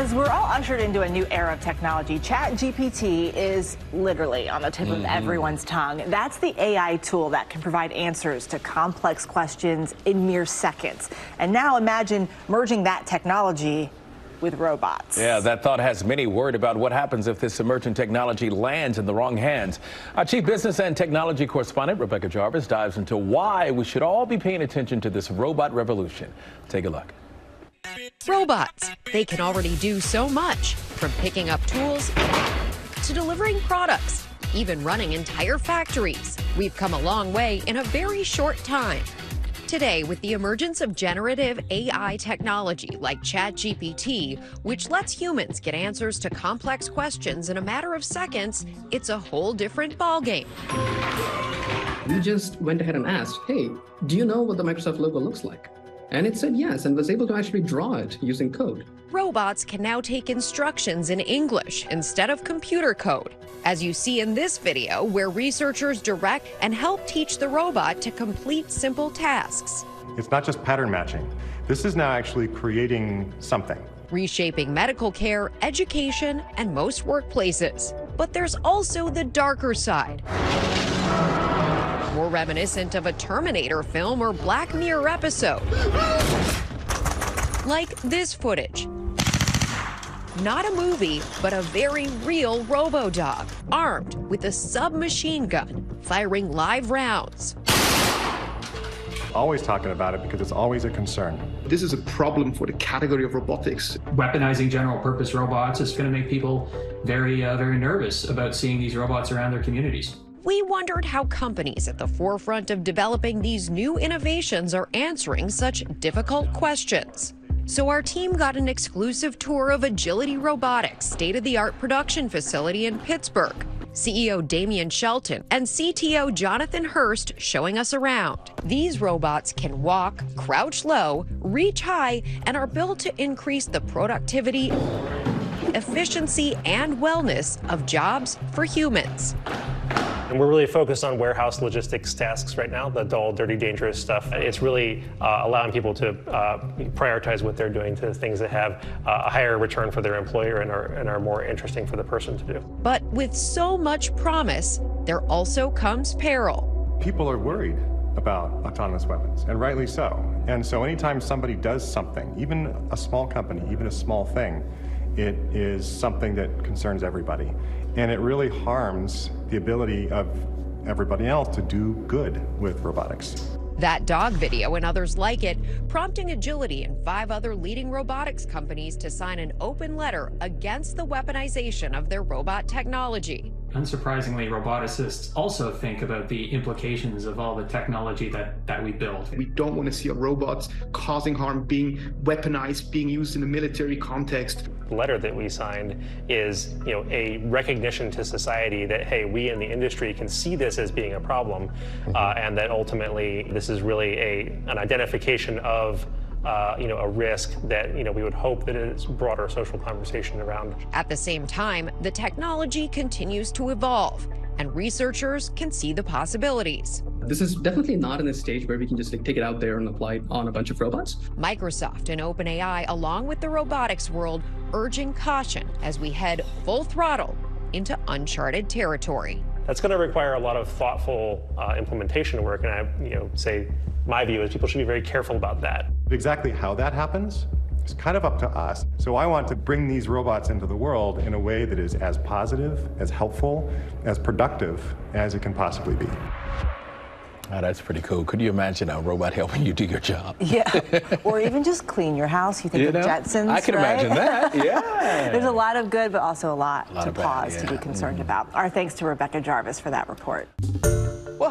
As we're all ushered into a new era of technology, ChatGPT is literally on the tip of everyone's tongue. That's the AI tool that can provide answers to complex questions in mere seconds. And now imagine merging that technology with robots. Yeah, that thought has many worried about what happens if this emergent technology lands in the wrong hands. Our chief business and technology correspondent, Rebecca Jarvis, dives into why we should all be paying attention to this robot revolution. Take a look. Robots. They can already do so much, from picking up tools to delivering products, even running entire factories. We've come a long way in a very short time. Today, with the emergence of generative AI technology like ChatGPT, which lets humans get answers to complex questions in a matter of seconds, it's a whole different ballgame. We just went ahead and asked, hey, do you know what the Microsoft logo looks like? And it said yes, and was able to actually draw it using code. Robots can now take instructions in English instead of computer code, as you see in this video, where researchers direct and help teach the robot to complete simple tasks. It's not just pattern matching. This is now actually creating something. Reshaping medical care, education, and most workplaces. But there's also the darker side, more reminiscent of a Terminator film or Black Mirror episode, like this footage. Not a movie, but a very real robo-dog, armed with a submachine gun, firing live rounds. Always talking about it because it's always a concern. This is a problem for the category of robotics. Weaponizing general-purpose robots is going to make people very, very nervous about seeing these robots around their communities. We wondered how companies at the forefront of developing these new innovations are answering such difficult questions. So our team got an exclusive tour of Agility Robotics' state-of-the-art production facility in Pittsburgh. CEO Damian Shelton and CTO Jonathan Hurst showing us around. These robots can walk, crouch low, reach high, and are built to increase the productivity, efficiency, and wellness of jobs for humans. And we're really focused on warehouse logistics tasks right now, the dull, dirty, dangerous stuff. It's really allowing people to prioritize what they're doing to things that have a higher return for their employer and are more interesting for the person to do. But with so much promise, there also comes peril. People are worried about autonomous weapons, and rightly so. And so anytime somebody does something, even a small company, even a small thing, it is something that concerns everybody. And it really harms the ability of everybody else to do good with robotics. That dog video and others like it, prompting Agility and 5 other leading robotics companies to sign an open letter against the weaponization of their robot technology. Unsurprisingly, roboticists also think about the implications of all the technology that we build. We don't want to see robots causing harm, being weaponized, being used in a military context. The letter that we signed is, you know, a recognition to society that, hey, we in the industry can see this as being a problem, and that ultimately this is really an identification of a risk that, we would hope that it's broader social conversation around. At the same time, the technology continues to evolve, and researchers can see the possibilities. This is definitely not in a stage where we can just take it out there and apply it on a bunch of robots. Microsoft and OpenAI, along with the robotics world, urging caution as we head full throttle into uncharted territory. That's going to require a lot of thoughtful implementation work, and I, say my view is people should be very careful about that. Exactly how that happens is kind of up to us. So I want to bring these robots into the world in a way that is as positive, as helpful, as productive as it can possibly be. Oh, that's pretty cool. Could you imagine a robot helping you do your job? Yeah, or even just clean your house. You think of Jetsons, I can imagine that, yeah. There's a lot of good, but also a lot to pause to be concerned about. Our thanks to Rebecca Jarvis for that report. Well,